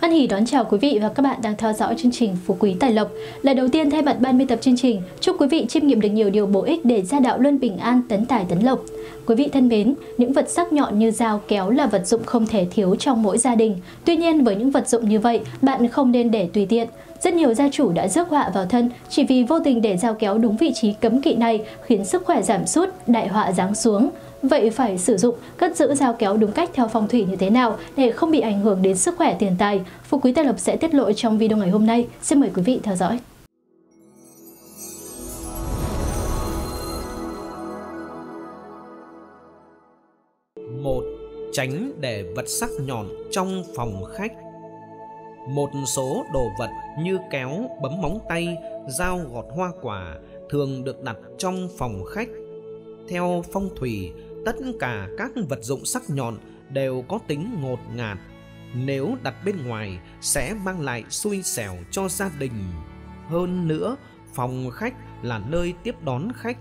Hoan hỉ đón chào quý vị và các bạn đang theo dõi chương trình Phú Quý Tài Lộc. Lời đầu tiên thay mặt ban biên tập chương trình, chúc quý vị chiêm nghiệm được nhiều điều bổ ích để gia đạo luôn bình an, tấn tài tấn lộc. Quý vị thân mến, những vật sắc nhọn như dao kéo là vật dụng không thể thiếu trong mỗi gia đình. Tuy nhiên với những vật dụng như vậy, bạn không nên để tùy tiện. Rất nhiều gia chủ đã rước họa vào thân chỉ vì vô tình để dao kéo đúng vị trí cấm kỵ này, khiến sức khỏe giảm sút, đại họa giáng xuống. Vậy phải sử dụng, cất giữ dao kéo đúng cách theo phong thủy như thế nào để không bị ảnh hưởng đến sức khỏe tiền tài? Phú Quý Tài Lộc sẽ tiết lộ trong video ngày hôm nay. Xin mời quý vị theo dõi. Một, tránh để vật sắc nhọn trong phòng khách. Một số đồ vật như kéo, bấm móng tay, dao gọt hoa quả thường được đặt trong phòng khách. Theo phong thủy, tất cả các vật dụng sắc nhọn đều có tính ngột ngạt. Nếu đặt bên ngoài sẽ mang lại xui xẻo cho gia đình. Hơn nữa, phòng khách là nơi tiếp đón khách.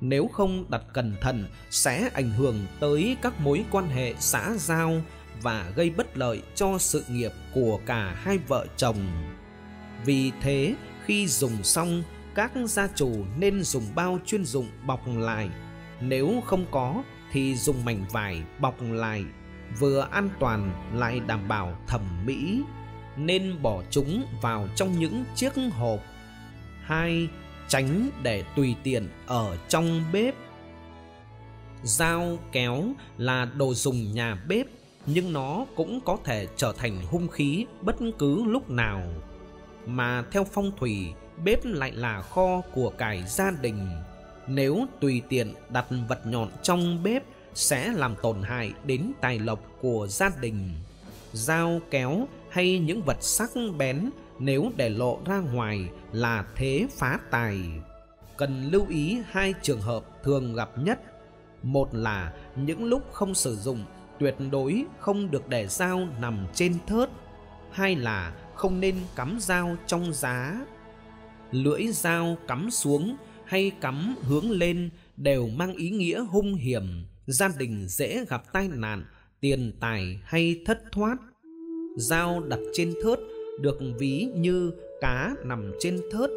Nếu không đặt cẩn thận sẽ ảnh hưởng tới các mối quan hệ xã giao và gây bất lợi cho sự nghiệp của cả hai vợ chồng. Vì thế, khi dùng xong, các gia chủ nên dùng bao chuyên dụng bọc lại. Nếu không có thì dùng mảnh vải bọc lại, vừa an toàn lại đảm bảo thẩm mỹ. Nên bỏ chúng vào trong những chiếc hộp. 2. Tránh để tùy tiện ở trong bếp. Dao kéo là đồ dùng nhà bếp, nhưng nó cũng có thể trở thành hung khí bất cứ lúc nào. Mà theo phong thủy, bếp lại là kho của cải gia đình. Nếu tùy tiện đặt vật nhọn trong bếp sẽ làm tổn hại đến tài lộc của gia đình. Dao kéo hay những vật sắc bén nếu để lộ ra ngoài là thế phá tài. Cần lưu ý hai trường hợp thường gặp nhất. Một là những lúc không sử dụng tuyệt đối không được để dao nằm trên thớt. Hai là không nên cắm dao trong giá. Lưỡi dao cắm xuống hay cắm hướng lên đều mang ý nghĩa hung hiểm, gia đình dễ gặp tai nạn, tiền tài hay thất thoát. Dao đặt trên thớt được ví như cá nằm trên thớt,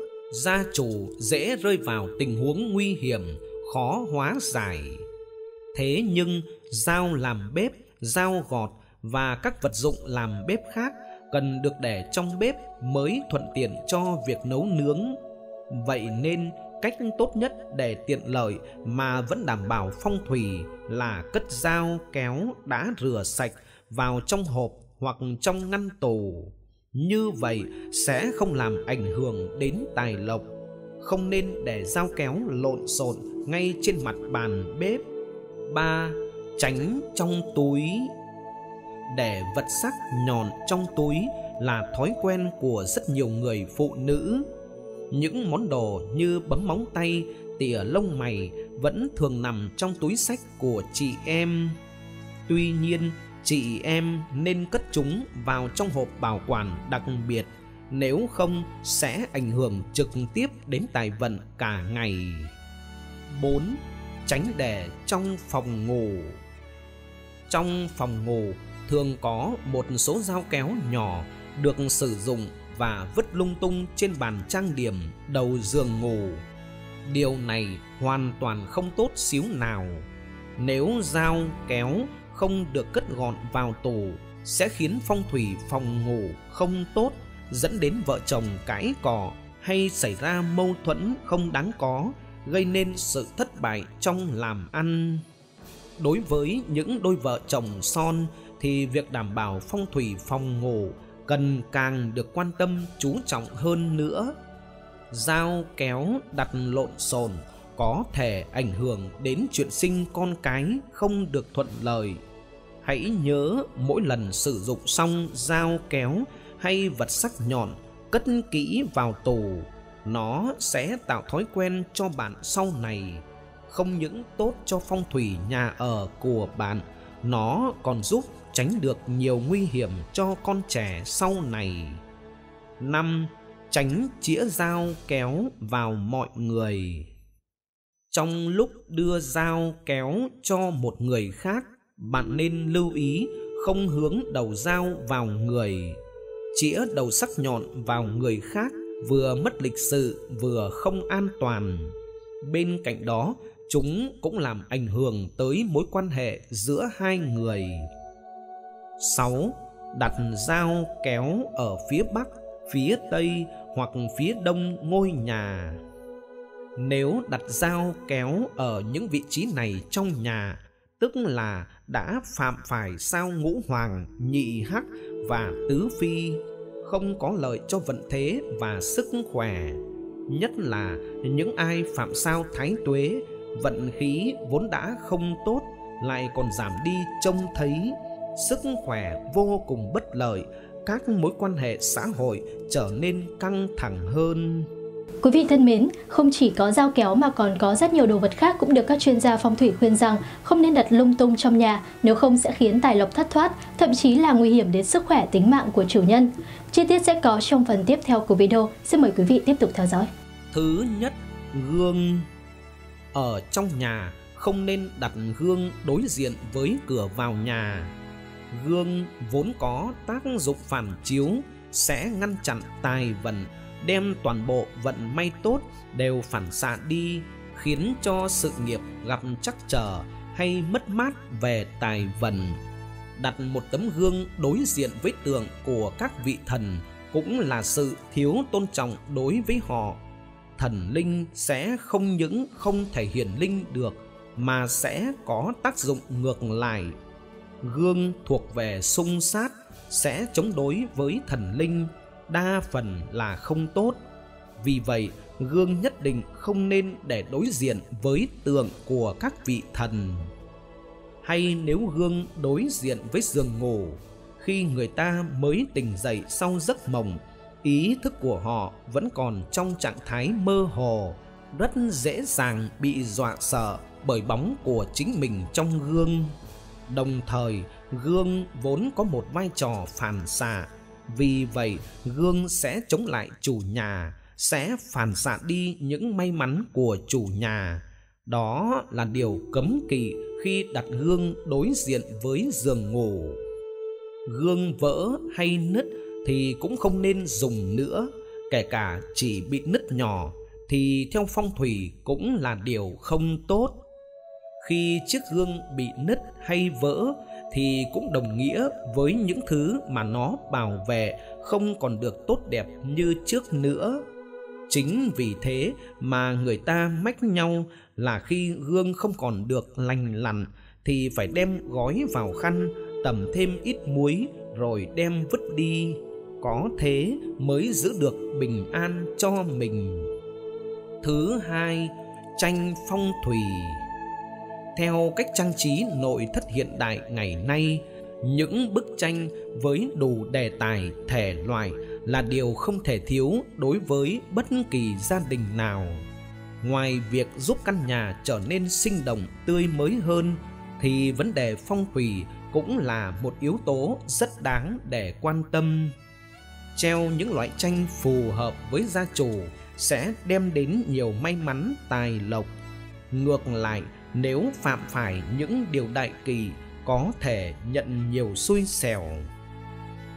gia chủ dễ rơi vào tình huống nguy hiểm, khó hóa giải. Thế nhưng, dao làm bếp, dao gọt và các vật dụng làm bếp khác cần được để trong bếp mới thuận tiện cho việc nấu nướng. Vậy nên, cách tốt nhất để tiện lợi mà vẫn đảm bảo phong thủy là cất dao kéo đã rửa sạch vào trong hộp hoặc trong ngăn tủ. Như vậy sẽ không làm ảnh hưởng đến tài lộc. Không nên để dao kéo lộn xộn ngay trên mặt bàn bếp. 3. Tránh trong túi. Để vật sắc nhọn trong túi là thói quen của rất nhiều người phụ nữ. Những món đồ như bấm móng tay, tỉa lông mày vẫn thường nằm trong túi xách của chị em. Tuy nhiên, chị em nên cất chúng vào trong hộp bảo quản đặc biệt, nếu không sẽ ảnh hưởng trực tiếp đến tài vận cả ngày. 4. Tránh để trong phòng ngủ. Trong phòng ngủ thường có một số dao kéo nhỏ được sử dụng và vứt lung tung trên bàn trang điểm đầu giường ngủ. Điều này hoàn toàn không tốt xíu nào. Nếu dao kéo không được cất gọn vào tủ sẽ khiến phong thủy phòng ngủ không tốt, dẫn đến vợ chồng cãi cọ hay xảy ra mâu thuẫn không đáng có, gây nên sự thất bại trong làm ăn. Đối với những đôi vợ chồng son thì việc đảm bảo phong thủy phòng ngủ cần càng được quan tâm chú trọng hơn nữa. Dao kéo đặt lộn xộn có thể ảnh hưởng đến chuyện sinh con cái không được thuận lợi. Hãy nhớ mỗi lần sử dụng xong dao kéo hay vật sắc nhọn cất kỹ vào tủ. Nó sẽ tạo thói quen cho bạn sau này. Không những tốt cho phong thủy nhà ở của bạn, nó còn giúp tránh được nhiều nguy hiểm cho con trẻ sau này. 5. Tránh chĩa dao kéo vào mọi người. Trong lúc đưa dao kéo cho một người khác, bạn nên lưu ý không hướng đầu dao vào người. chĩa đầu sắc nhọn vào người khác vừa mất lịch sự vừa không an toàn. Bên cạnh đó, chúng cũng làm ảnh hưởng tới mối quan hệ giữa hai người. 6. Đặt dao kéo ở phía bắc, phía tây hoặc phía đông ngôi nhà. Nếu đặt dao kéo ở những vị trí này trong nhà, tức là đã phạm phải sao ngũ hoàng, nhị hắc và tứ phi, không có lợi cho vận thế và sức khỏe. Nhất là những ai phạm sao thái tuế, vận khí vốn đã không tốt lại còn giảm đi trông thấy, sức khỏe vô cùng bất lợi, các mối quan hệ xã hội trở nên căng thẳng hơn. Quý vị thân mến, không chỉ có dao kéo mà còn có rất nhiều đồ vật khác cũng được các chuyên gia phong thủy khuyên rằng không nên đặt lung tung trong nhà, nếu không sẽ khiến tài lộc thất thoát, thậm chí là nguy hiểm đến sức khỏe tính mạng của chủ nhân. Chi tiết sẽ có trong phần tiếp theo của video, xin mời quý vị tiếp tục theo dõi. Thứ nhất, gương. Ở trong nhà không nên đặt gương đối diện với cửa vào nhà. Gương vốn có tác dụng phản chiếu, sẽ ngăn chặn tài vận, đem toàn bộ vận may tốt đều phản xạ đi, khiến cho sự nghiệp gặp trắc trở hay mất mát về tài vận. Đặt một tấm gương đối diện với tượng của các vị thần cũng là sự thiếu tôn trọng đối với họ. Thần linh sẽ không những không thể hiển linh được mà sẽ có tác dụng ngược lại. Gương thuộc về xung sát, sẽ chống đối với thần linh, đa phần là không tốt. Vì vậy, gương nhất định không nên để đối diện với tượng của các vị thần. Hay nếu gương đối diện với giường ngủ, khi người ta mới tỉnh dậy sau giấc mộng, ý thức của họ vẫn còn trong trạng thái mơ hồ, rất dễ dàng bị dọa sợ bởi bóng của chính mình trong gương. Đồng thời, gương vốn có một vai trò phản xạ, vì vậy gương sẽ chống lại chủ nhà, sẽ phản xạ đi những may mắn của chủ nhà. Đó là điều cấm kỵ khi đặt gương đối diện với giường ngủ. Gương vỡ hay nứt thì cũng không nên dùng nữa, kể cả chỉ bị nứt nhỏ thì theo phong thủy cũng là điều không tốt. Khi chiếc gương bị nứt hay vỡ thì cũng đồng nghĩa với những thứ mà nó bảo vệ không còn được tốt đẹp như trước nữa. Chính vì thế mà người ta mách nhau là khi gương không còn được lành lặn thì phải đem gói vào khăn, tẩm thêm ít muối rồi đem vứt đi. Có thế mới giữ được bình an cho mình. Thứ hai, tranh phong thủy. Theo cách trang trí nội thất hiện đại ngày nay, những bức tranh với đủ đề tài, thể loại là điều không thể thiếu đối với bất kỳ gia đình nào. Ngoài việc giúp căn nhà trở nên sinh động, tươi mới hơn, thì vấn đề phong thủy cũng là một yếu tố rất đáng để quan tâm. Treo những loại tranh phù hợp với gia chủ sẽ đem đến nhiều may mắn, tài lộc. Ngược lại, nếu phạm phải những điều đại kỳ, có thể nhận nhiều xui xẻo.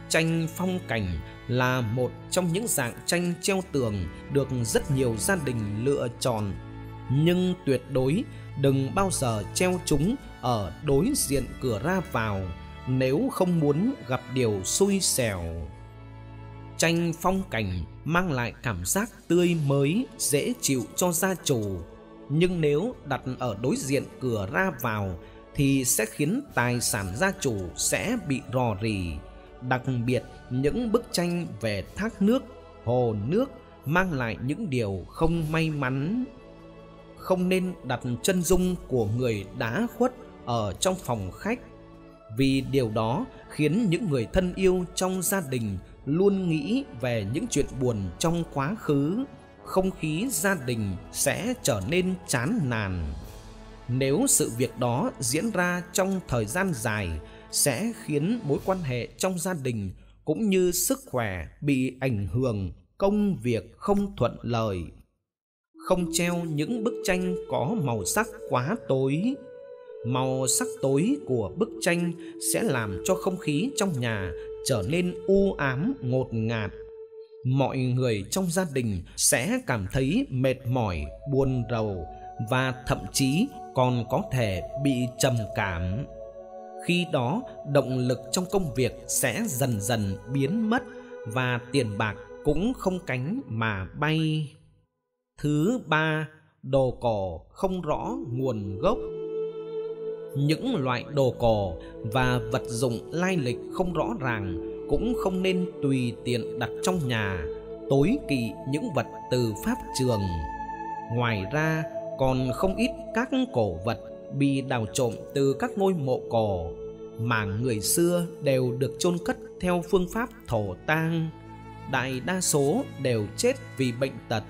Tranh phong cảnh là một trong những dạng tranh treo tường được rất nhiều gia đình lựa chọn, nhưng tuyệt đối đừng bao giờ treo chúng ở đối diện cửa ra vào nếu không muốn gặp điều xui xẻo. Tranh phong cảnh mang lại cảm giác tươi mới, dễ chịu cho gia chủ, nhưng nếu đặt ở đối diện cửa ra vào thì sẽ khiến tài sản gia chủ sẽ bị rò rỉ. Đặc biệt những bức tranh về thác nước, hồ nước mang lại những điều không may mắn. Không nên đặt chân dung của người đã khuất ở trong phòng khách, vì điều đó khiến những người thân yêu trong gia đình luôn nghĩ về những chuyện buồn trong quá khứ. Không khí gia đình sẽ trở nên chán nản. Nếu sự việc đó diễn ra trong thời gian dài, sẽ khiến mối quan hệ trong gia đình cũng như sức khỏe bị ảnh hưởng, công việc không thuận lợi. Không treo những bức tranh có màu sắc quá tối. Màu sắc tối của bức tranh sẽ làm cho không khí trong nhà trở nên u ám, ngột ngạt. Mọi người trong gia đình sẽ cảm thấy mệt mỏi, buồn rầu và thậm chí còn có thể bị trầm cảm. Khi đó, động lực trong công việc sẽ dần dần biến mất và tiền bạc cũng không cánh mà bay. Thứ ba, đồ cổ không rõ nguồn gốc. Những loại đồ cổ và vật dụng lai lịch không rõ ràng cũng không nên tùy tiện đặt trong nhà, tối kỵ những vật từ pháp trường. Ngoài ra, còn không ít các cổ vật bị đào trộm từ các ngôi mộ cổ mà người xưa đều được chôn cất theo phương pháp thổ tang. Đại đa số đều chết vì bệnh tật,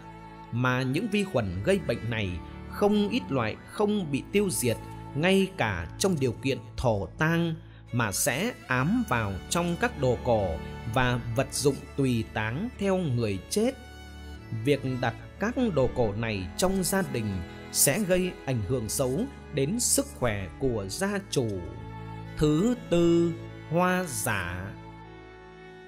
mà những vi khuẩn gây bệnh này không ít loại không bị tiêu diệt ngay cả trong điều kiện thổ tang, mà sẽ ám vào trong các đồ cổ và vật dụng tùy táng theo người chết. Việc đặt các đồ cổ này trong gia đình sẽ gây ảnh hưởng xấu đến sức khỏe của gia chủ. Thứ tư, hoa giả.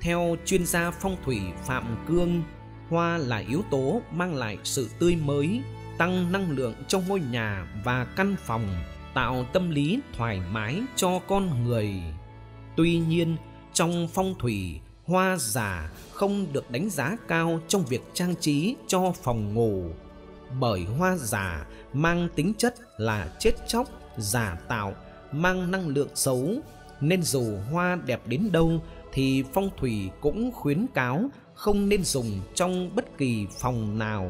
Theo chuyên gia phong thủy Phạm Cương, hoa là yếu tố mang lại sự tươi mới, tăng năng lượng trong ngôi nhà và căn phòng, tạo tâm lý thoải mái cho con người. Tuy nhiên, trong phong thủy, hoa giả không được đánh giá cao trong việc trang trí cho phòng ngủ, bởi hoa giả mang tính chất là chết chóc, giả tạo, mang năng lượng xấu, nên dù hoa đẹp đến đâu thì phong thủy cũng khuyến cáo không nên dùng trong bất kỳ phòng nào.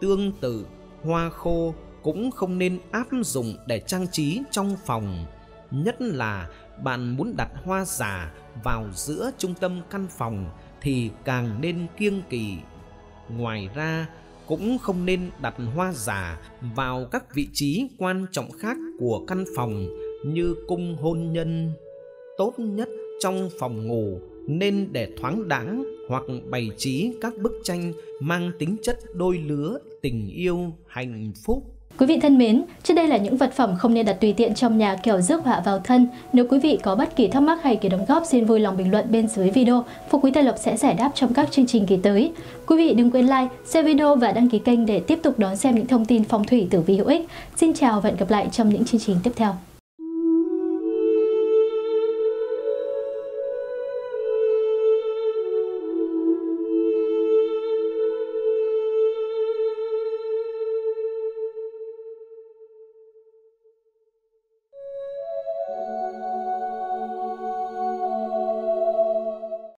Tương tự, hoa khô cũng không nên áp dụng để trang trí trong phòng, nhất là bạn muốn đặt hoa giả vào giữa trung tâm căn phòng thì càng nên kiêng kỵ. Ngoài ra, cũng không nên đặt hoa giả vào các vị trí quan trọng khác của căn phòng như cung hôn nhân. Tốt nhất trong phòng ngủ nên để thoáng đãng hoặc bày trí các bức tranh mang tính chất đôi lứa, tình yêu, hạnh phúc. Quý vị thân mến, trên đây là những vật phẩm không nên đặt tùy tiện trong nhà kẻo rước họa vào thân. Nếu quý vị có bất kỳ thắc mắc hay kỳ đóng góp, xin vui lòng bình luận bên dưới video. Phú Quý Tài Lộc sẽ giải đáp trong các chương trình kỳ tới. Quý vị đừng quên like, share video và đăng ký kênh để tiếp tục đón xem những thông tin phong thủy tử vi hữu ích. Xin chào và hẹn gặp lại trong những chương trình tiếp theo.